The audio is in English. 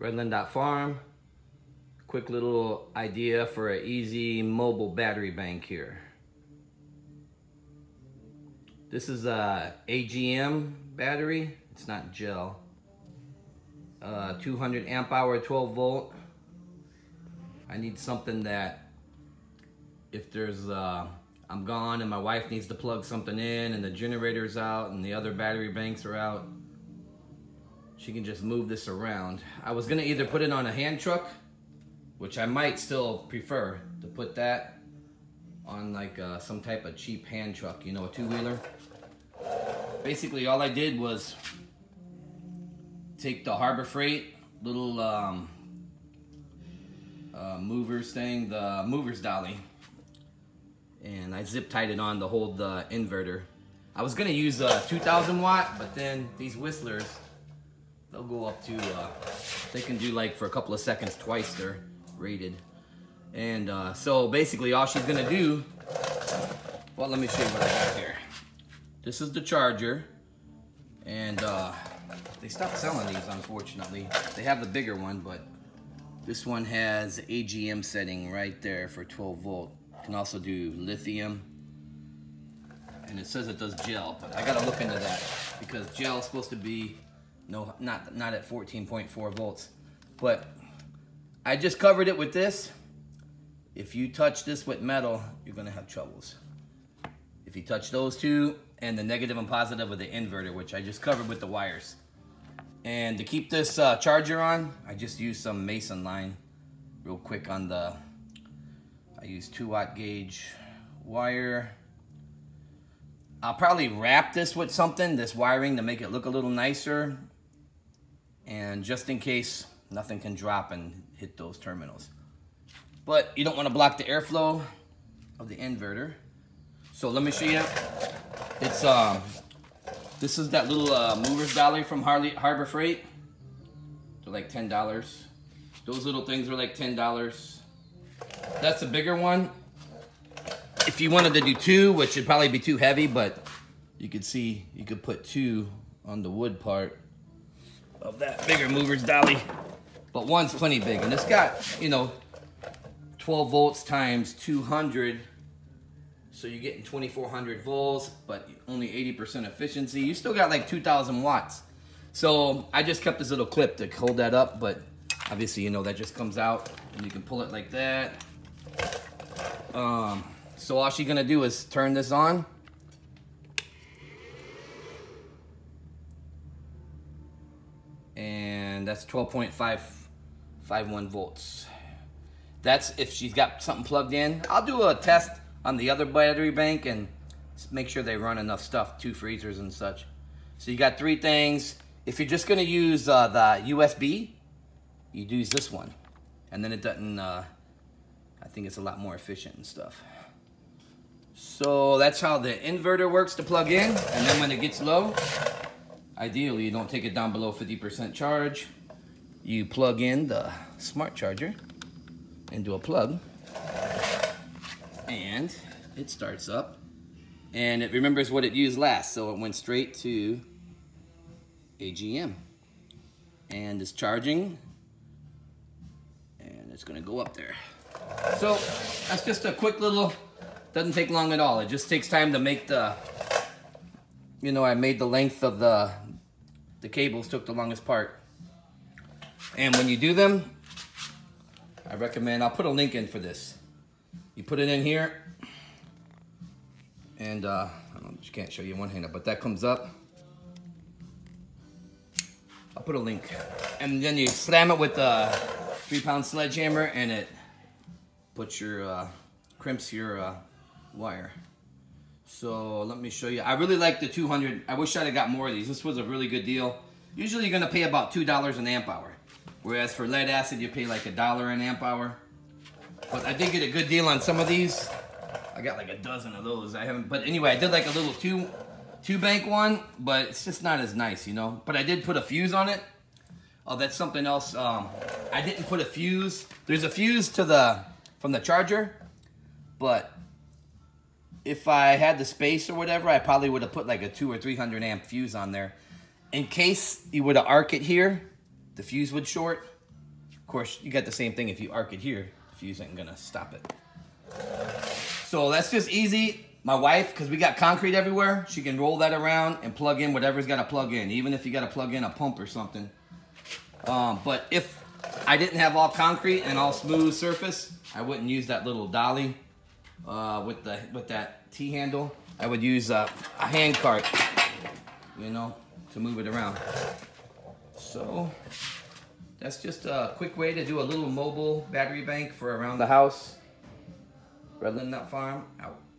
Redland.farm. Quick little idea for an easy mobile battery bank here. This is a AGM battery. It's not gel. 200 amp hour, 12 volt. I need something that if there's I'm gone and my wife needs to plug something in and the generator's out and the other battery banks are out, she can just move this around. I was gonna either put it on a hand truck, which I might still prefer to put that on, like some type of cheap hand truck, you know, a two-wheeler. Basically, all I did was take the Harbor Freight little movers thing, the movers dolly, and I zip tied it on to hold the inverter. I was gonna use a 2,000 watt, but then these Whistlers, they'll go up to, they can do like for a couple of seconds twice their rated. And so basically all she's gonna do, well, let me show you what I got here. This is the charger, and they stopped selling these, unfortunately. They have the bigger one, but this one has AGM setting right there for 12 volt. Can also do lithium, and it says it does gel, but I gotta look into that because gel is supposed to be no, not at 14.4 volts. But I just covered it with this. If you touch this with metal, you're gonna have troubles. If you touch those two, and the negative and positive with the inverter, which I just covered with the wires. And to keep this charger on, I just used some Mason line real quick on the, I used 2 watt gauge wire. I'll probably wrap this with something, this wiring, to make it look a little nicer. And just in case, nothing can drop and hit those terminals. But you don't want to block the airflow of the inverter. So let me show you. It's this is that little movers dolly from Harbor Freight. They're like $10. Those little things were like $10. That's a bigger one. If you wanted to do two, which would probably be too heavy, but you could see you could put two on the wood part of that bigger movers dolly. But one's plenty big, and it's got, you know, 12 volts times 200, so you're getting 2400 volts, but only 80% efficiency. You still got like 2000 watts. So I just kept this little clip to hold that up, but obviously, you know, that just comes out and you can pull it like that. So all she's gonna do is turn this on. And that's 12.551 volts. That's if she's got something plugged in. I'll do a test on the other battery bank and make sure they run enough stuff, 2 freezers and such. So you got 3 things. If you're just gonna use the USB, you'd use this one. And then it doesn't, I think it's a lot more efficient and stuff. So that's how the inverter works to plug in. And then when it gets low, ideally you don't take it down below 50% charge. You plug in the smart charger into a plug, and it starts up, and it remembers what it used last, so it went straight to AGM and is charging, and it's gonna go up there. So that's just a quick little, doesn't take long at all. It just takes time to make the, you know, I made the length of the cables took the longest part. And when you do them, I recommend, I'll put a link in for this. You put it in here, and I don't know, she can't show you one hand up, but that comes up. I'll put a link. And then you slam it with a 3-pound sledgehammer, and it puts your, crimps your wire. So let me show you. I really like the 200. I wish I'd have got more of these. This was a really good deal. Usually you're gonna pay about $2 an amp hour. Whereas for lead acid, you pay like $1 an amp hour. But I did get a good deal on some of these. I got like a dozen of those. I haven't, but anyway, I did like a little two bank one, but it's just not as nice, you know? But I did put a fuse on it. Oh, that's something else. I didn't put a fuse. There's a fuse to the, from the charger, but if I had the space or whatever, I probably would have put like a 200 or 300 amp fuse on there. In case you would have arc it here, the fuse would short, course, you got the same thing if you arc it here. The fuse ain't gonna stop it. So that's just easy. My wife, because we got concrete everywhere, she can roll that around and plug in whatever's got to plug in, even if you got to plug in a pump or something. But if I didn't have all concrete and all smooth surface, I wouldn't use that little dolly with that T-handle. I would use a hand cart, you know, to move it around. So that's just a quick way to do a little mobile battery bank for around the house. Redland Farm, out.